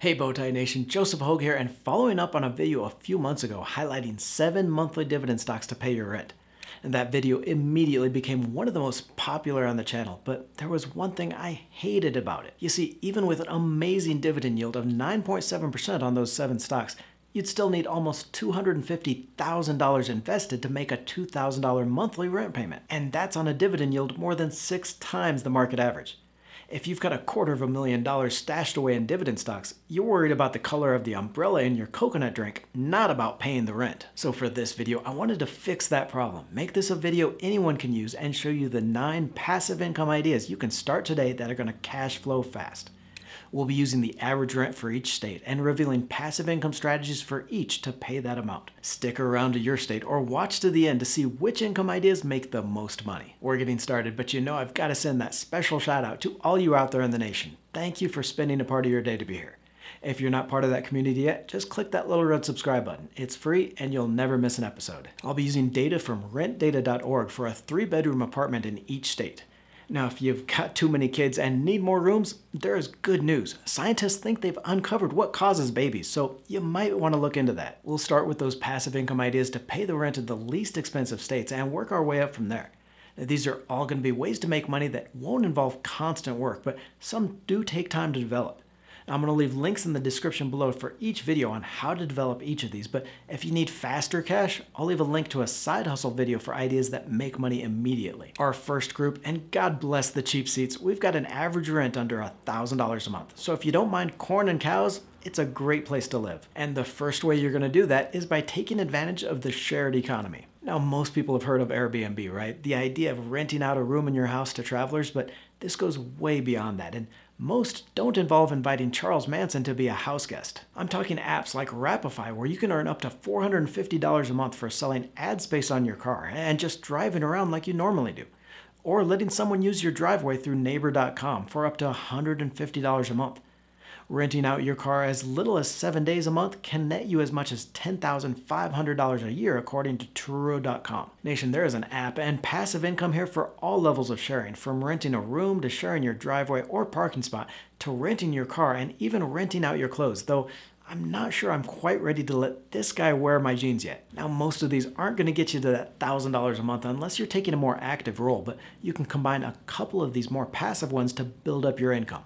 Hey Bowtie Nation, Joseph Hogue here, and following up on a video a few months ago highlighting 7 monthly dividend stocks to pay your rent. And that video immediately became one of the most popular on the channel, but there was one thing I hated about it. You see, even with an amazing dividend yield of 9.7% on those 7 stocks, you'd still need almost $250,000 invested to make a $2,000 monthly rent payment. And that's on a dividend yield more than 6 times the market average. If you've got $250,000 stashed away in dividend stocks, you're worried about the color of the umbrella in your coconut drink, not about paying the rent. So for this video, I wanted to fix that problem, make this a video anyone can use, and show you the 9 passive income ideas you can start today that are going to cash flow fast. We'll be using the average rent for each state and revealing passive income strategies for each to pay that amount. Stick around to your state or watch to the end to see which income ideas make the most money. We're getting started, but you know I've got to send that special shout out to all you out there in the nation. Thank you for spending a part of your day to be here. If you're not part of that community yet, just click that little red subscribe button. It's free and you'll never miss an episode. I'll be using data from rentdata.org for a 3-bedroom apartment in each state. Now, if you've got too many kids and need more rooms, there is good news. Scientists think they've uncovered what causes babies, so you might want to look into that. We'll start with those passive income ideas to pay the rent in the least expensive states and work our way up from there. Now, these are all going to be ways to make money that won't involve constant work, but some do take time to develop. Now, I'm going to leave links in the description below for each video on how to develop each of these, but if you need faster cash, I'll leave a link to a side hustle video for ideas that make money immediately. Our first group, and God bless the cheap seats, we've got an average rent under $1,000 a month. So if you don't mind corn and cows, it's a great place to live. And the first way you're going to do that is by taking advantage of the shared economy. Now, most people have heard of Airbnb, right? The idea of renting out a room in your house to travelers, but this goes way beyond that. And most don't involve inviting Charles Manson to be a house guest. I'm talking apps like Rapify, where you can earn up to $450 a month for selling ad space on your car and just driving around like you normally do, or letting someone use your driveway through neighbor.com for up to $150 a month. Renting out your car as little as 7 days a month can net you as much as $10,500 a year, according to Turo.com. Nation, there is an app and passive income here for all levels of sharing, from renting a room to sharing your driveway or parking spot to renting your car and even renting out your clothes, though I'm not sure I'm quite ready to let this guy wear my jeans yet. Now, most of these aren't going to get you to that $1,000 a month unless you're taking a more active role, but you can combine a couple of these more passive ones to build up your income.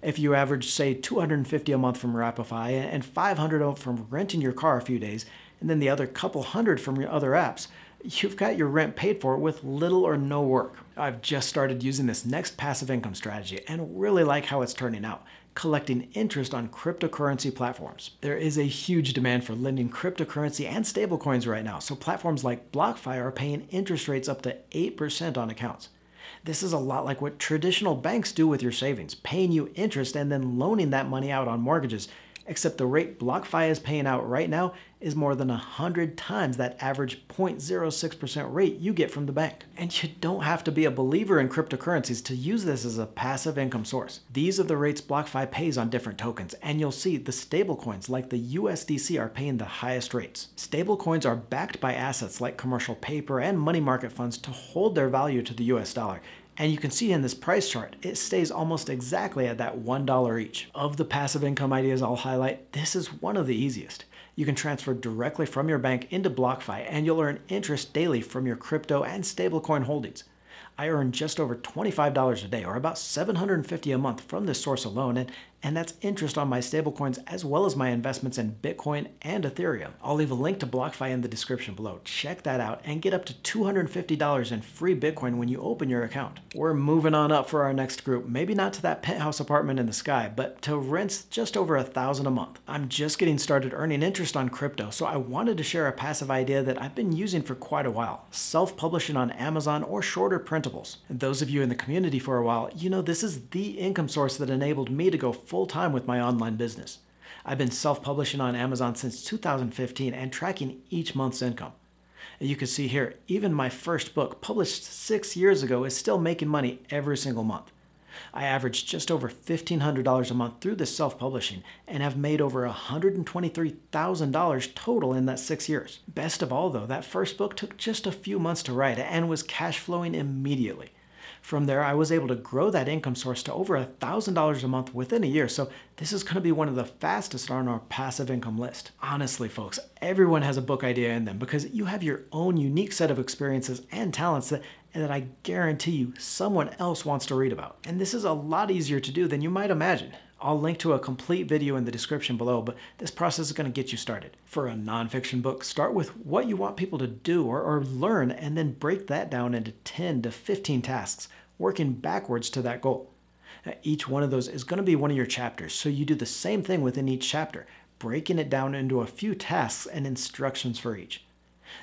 If you average, say, $250 a month from Rapify and $500 from renting your car a few days, and then the other couple hundred from your other apps, you've got your rent paid for with little or no work. I've just started using this next passive income strategy and really like how it's turning out, collecting interest on cryptocurrency platforms. There is a huge demand for lending cryptocurrency and stablecoins right now, so platforms like BlockFi are paying interest rates up to 8% on accounts. This is a lot like what traditional banks do with your savings, paying you interest and then loaning that money out on mortgages, except the rate BlockFi is paying out right now is more than 100 times that average 0.06% rate you get from the bank. And you don't have to be a believer in cryptocurrencies to use this as a passive income source. These are the rates BlockFi pays on different tokens, and you'll see the stablecoins like the USDC are paying the highest rates. Stablecoins are backed by assets like commercial paper and money market funds to hold their value to the US dollar. And you can see in this price chart, it stays almost exactly at that $1 each. Of the passive income ideas I'll highlight, this is one of the easiest. You can transfer directly from your bank into BlockFi, and you'll earn interest daily from your crypto and stablecoin holdings. I earn just over $25 a day, or about $750 a month from this source alone, and that's interest on my stablecoins as well as my investments in Bitcoin and Ethereum. I'll leave a link to BlockFi in the description below. Check that out and get up to $250 in free Bitcoin when you open your account. We're moving on up for our next group, maybe not to that penthouse apartment in the sky, but to rents just over $1,000 a month. I'm just getting started earning interest on crypto, so I wanted to share a passive idea that I've been using for quite a while, self-publishing on Amazon or shorter printables. And those of you in the community for a while, you know this is the income source that enabled me to go full-time with my online business. I've been self-publishing on Amazon since 2015 and tracking each month's income. And you can see here, even my first book, published 6 years ago, is still making money every single month. I averaged just over $1,500 a month through this self-publishing and have made over $123,000 total in that 6 years. Best of all, though, that first book took just a few months to write and was cash flowing immediately. From there, I was able to grow that income source to over $1,000 a month within a year. So this is going to be one of the fastest on our passive income list. Honestly, folks, everyone has a book idea in them because you have your own unique set of experiences and talents that I guarantee you someone else wants to read about. And this is a lot easier to do than you might imagine. I'll link to a complete video in the description below, but this process is going to get you started. For a nonfiction book, start with what you want people to do or learn, and then break that down into 10 to 15 tasks, working backwards to that goal. Now, each one of those is going to be one of your chapters, so you do the same thing within each chapter, breaking it down into a few tasks and instructions for each.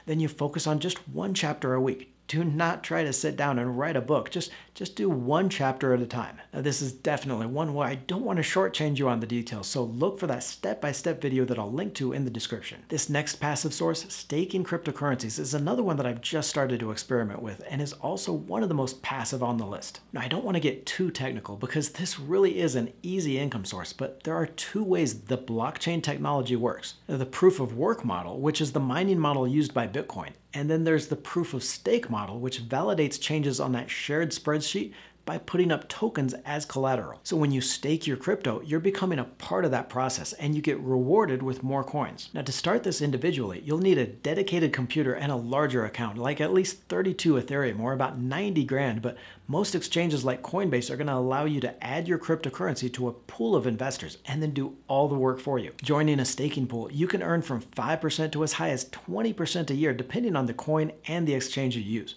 Then you focus on just one chapter a week. Do not try to sit down and write a book. Just do one chapter at a time. Now, this is definitely one where I don't want to shortchange you on the details, so look for that step-by-step video that I'll link to in the description. This next passive source, staking cryptocurrencies, is another one that I've just started to experiment with and is also one of the most passive on the list. Now, I don't want to get too technical because this really is an easy income source, but there are two ways the blockchain technology works. The proof of work model, which is the mining model used by Bitcoin, and then there's the proof of stake model, which validates changes on that shared spreadsheet by putting up tokens as collateral. So when you stake your crypto, you're becoming a part of that process and you get rewarded with more coins. Now, to start this individually, you'll need a dedicated computer and a larger account, like at least 32 Ethereum or about 90 grand, but most exchanges like Coinbase are going to allow you to add your cryptocurrency to a pool of investors and then do all the work for you. Joining a staking pool, you can earn from 5% to as high as 20% a year, depending on the coin and the exchange you use.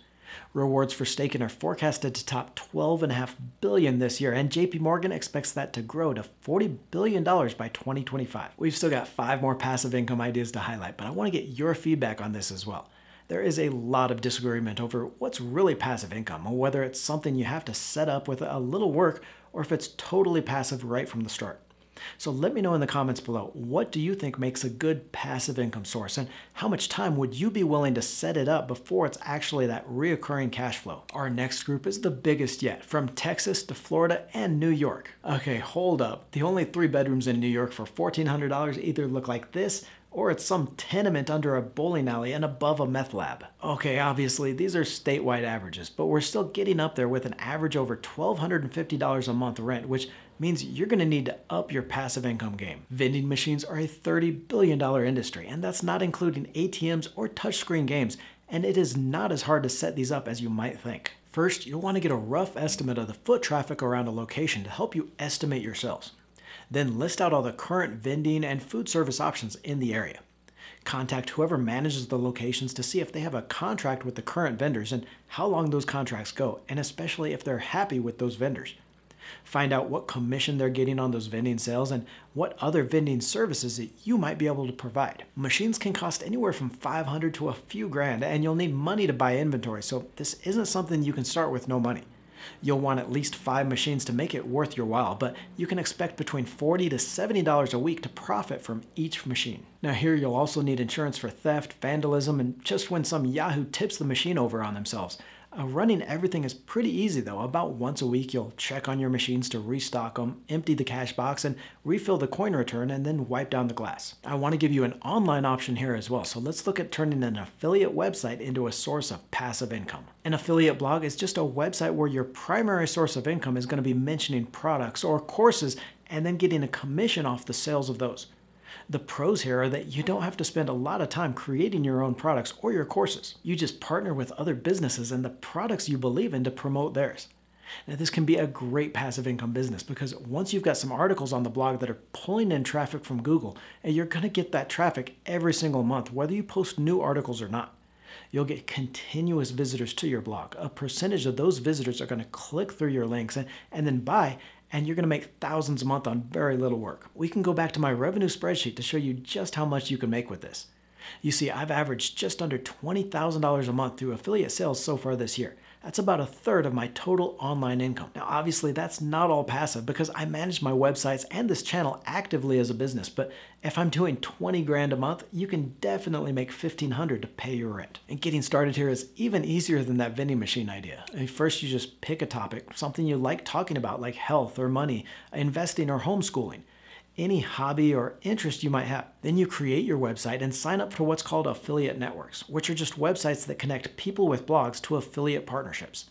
Rewards for staking are forecasted to top $12.5 billion this year, and JP Morgan expects that to grow to $40 billion by 2025. We've still got 5 more passive income ideas to highlight, but I want to get your feedback on this as well. There is a lot of disagreement over what's really passive income, or whether it's something you have to set up with a little work, or if it's totally passive right from the start. So let me know in the comments below, what do you think makes a good passive income source, and how much time would you be willing to set it up before it's actually that reoccurring cash flow? Our next group is the biggest yet, from Texas to Florida and New York. Okay, hold up. The only 3 bedrooms in New York for $1,400 either look like this, or it's some tenement under a bowling alley and above a meth lab. Okay, obviously these are statewide averages, but we're still getting up there with an average over $1,250 a month rent, which means you're going to need to up your passive income game. Vending machines are a $30 billion industry, and that's not including ATMs or touchscreen games, and it is not as hard to set these up as you might think. First, you'll want to get a rough estimate of the foot traffic around a location to help you estimate yourselves. Then list out all the current vending and food service options in the area. Contact whoever manages the locations to see if they have a contract with the current vendors and how long those contracts go, and especially if they're happy with those vendors. Find out what commission they're getting on those vending sales and what other vending services that you might be able to provide. Machines can cost anywhere from $500 to a few grand, and you'll need money to buy inventory, so this isn't something you can start with no money. You'll want at least 5 machines to make it worth your while, but you can expect between $40 to $70 a week to profit from each machine. Now here you'll also need insurance for theft, vandalism, and just when some yahoo tips the machine over on themselves. Running everything is pretty easy though. About once a week you'll check on your machines to restock them, empty the cash box, and refill the coin return, and then wipe down the glass. I want to give you an online option here as well, so let's look at turning an affiliate website into a source of passive income. An affiliate blog is just a website where your primary source of income is going to be mentioning products or courses and then getting a commission off the sales of those. The pros here are that you don't have to spend a lot of time creating your own products or your courses. You just partner with other businesses and the products you believe in to promote theirs. Now, this can be a great passive income business because once you've got some articles on the blog that are pulling in traffic from Google, and you're going to get that traffic every single month, whether you post new articles or not. You'll get continuous visitors to your blog. A percentage of those visitors are going to click through your links and then buy, and you're going to make thousands a month on very little work. We can go back to my revenue spreadsheet to show you just how much you can make with this. You see, I've averaged just under $20,000 a month through affiliate sales so far this year. That's about a third of my total online income. Now, obviously, that's not all passive because I manage my websites and this channel actively as a business, but if I'm doing 20 grand a month, you can definitely make $1,500 to pay your rent. And getting started here is even easier than that vending machine idea. I mean, first, you just pick a topic, something you like talking about, like health or money, investing or homeschooling, any hobby or interest you might have. Then you create your website and sign up for what's called affiliate networks, which are just websites that connect people with blogs to affiliate partnerships.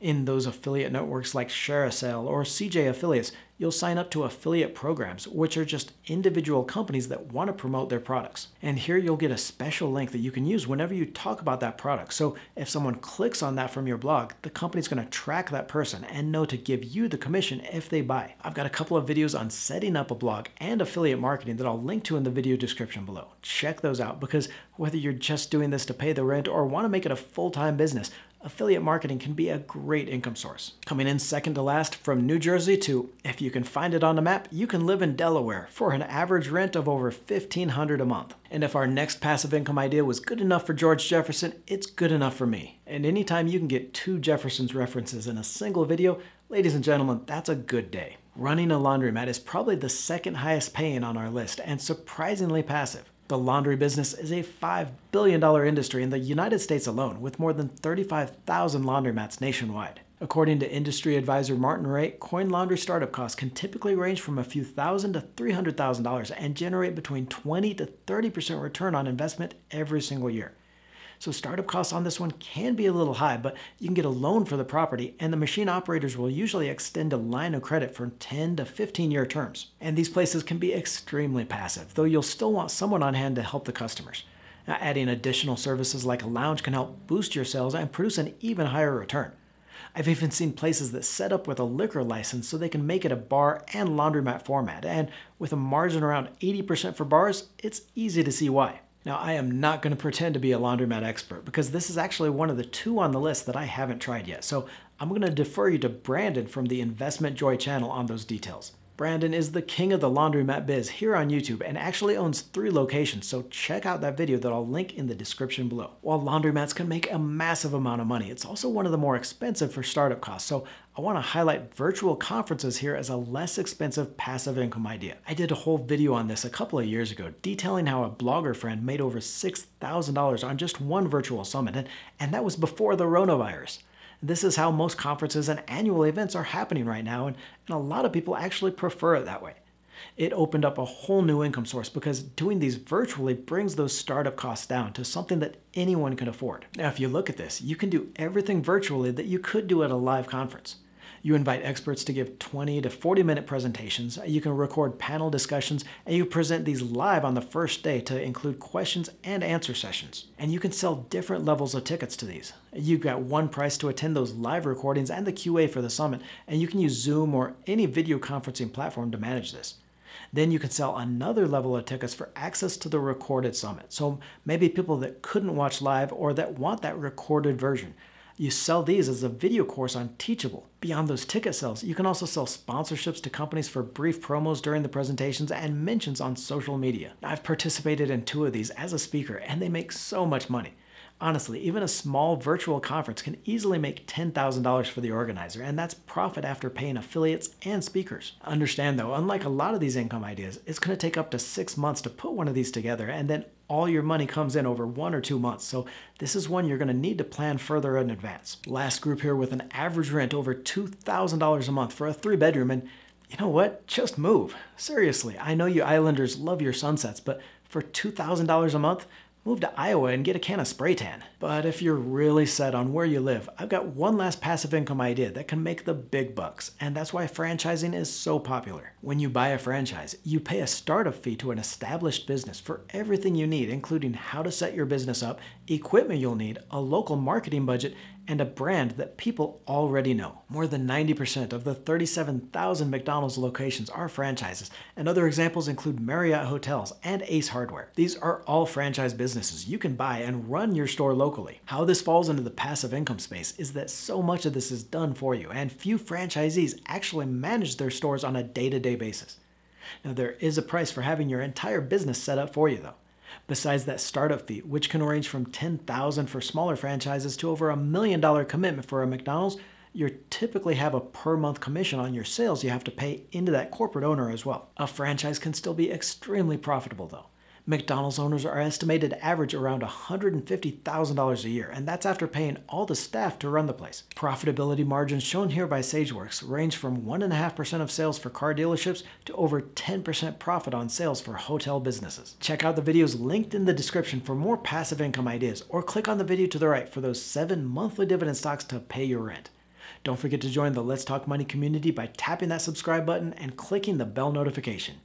In those affiliate networks like ShareASale or CJ affiliates, you'll sign up to affiliate programs, which are just individual companies that want to promote their products. And here you'll get a special link that you can use whenever you talk about that product. So if someone clicks on that from your blog, the company's going to track that person and know to give you the commission if they buy. I've got a couple of videos on setting up a blog and affiliate marketing that I'll link to in the video description below. Check those out, because whether you're just doing this to pay the rent or want to make it a full-time business, affiliate marketing can be a great income source. Coming in second to last, from New Jersey to, if you can find it on the map, you can live in Delaware for an average rent of over $1,500 a month. And if our next passive income idea was good enough for George Jefferson, it's good enough for me. And anytime you can get two Jefferson's references in a single video, ladies and gentlemen, that's a good day. Running a laundromat is probably the second highest paying on our list, and surprisingly passive. The laundry business is a $5 billion industry in the United States alone, with more than 35,000 laundromats nationwide. According to industry advisor Martin Ray, coin laundry startup costs can typically range from a few thousand to $300,000 and generate between 20 to 30% return on investment every single year. So startup costs on this one can be a little high, but you can get a loan for the property, and the machine operators will usually extend a line of credit for 10 to 15-year terms. And these places can be extremely passive, though you'll still want someone on hand to help the customers. Now, adding additional services like a lounge can help boost your sales and produce an even higher return. I've even seen places that set up with a liquor license so they can make it a bar and laundromat format, and with a margin around 80% for bars, it's easy to see why. Now, I am not going to pretend to be a laundromat expert, because this is actually one of the two on the list that I haven't tried yet. So I'm going to defer you to Brandon from the Investment Joy channel on those details. Brandon is the king of the laundromat biz here on YouTube and actually owns 3 locations, so check out that video that I'll link in the description below. While laundromats can make a massive amount of money, it's also one of the more expensive for startup costs, so I want to highlight virtual conferences here as a less expensive passive income idea. I did a whole video on this a couple of years ago, detailing how a blogger friend made over $6,000 on just one virtual summit, and that was before the coronavirus. This is how most conferences and annual events are happening right now, and a lot of people actually prefer it that way. It opened up a whole new income source, because doing these virtually brings those startup costs down to something that anyone can afford. Now, if you look at this, you can do everything virtually that you could do at a live conference. You invite experts to give 20 to 40-minute presentations, you can record panel discussions, and you present these live on the first day to include questions and answer sessions. And you can sell different levels of tickets to these. You've got one price to attend those live recordings and the QA for the summit, and you can use Zoom or any video conferencing platform to manage this. Then you can sell another level of tickets for access to the recorded summit. So maybe people that couldn't watch live or that want that recorded version. You sell these as a video course on Teachable. Beyond those ticket sales, you can also sell sponsorships to companies for brief promos during the presentations and mentions on social media. I've participated in 2 of these as a speaker, and they make so much money. Honestly, even a small virtual conference can easily make $10,000 for the organizer, and that's profit after paying affiliates and speakers. Understand though, unlike a lot of these income ideas, it's going to take up to 6 months to put one of these together, and then all your money comes in over 1 or 2 months, so this is one you're going to need to plan further in advance. Last group here, with an average rent over $2,000 a month for a 3-bedroom, and you know what? Just move. Seriously, I know you islanders love your sunsets, but for $2,000 a month, move to Iowa and get a can of spray tan. But if you're really set on where you live, I've got one last passive income idea that can make the big bucks, and that's why franchising is so popular. When you buy a franchise, you pay a startup fee to an established business for everything you need, including how to set your business up, equipment you'll need, a local marketing budget, and a brand that people already know. More than 90% of the 37,000 McDonald's locations are franchises, and other examples include Marriott Hotels and Ace Hardware. These are all franchise businesses you can buy and run your store locally. How this falls into the passive income space is that so much of this is done for you, and few franchisees actually manage their stores on a day-to-day basis. Now, there is a price for having your entire business set up for you though. Besides that startup fee, which can range from $10,000 for smaller franchises to over $1 million commitment for a McDonald's, you typically have a per-month commission on your sales you have to pay into that corporate owner as well. A franchise can still be extremely profitable though. McDonald's owners are estimated to average around $150,000 a year, and that's after paying all the staff to run the place. Profitability margins shown here by Sageworks range from 1.5% of sales for car dealerships to over 10% profit on sales for hotel businesses. Check out the videos linked in the description for more passive income ideas, or click on the video to the right for those 7 monthly dividend stocks to pay your rent. Don't forget to join the Let's Talk Money community by tapping that subscribe button and clicking the bell notification.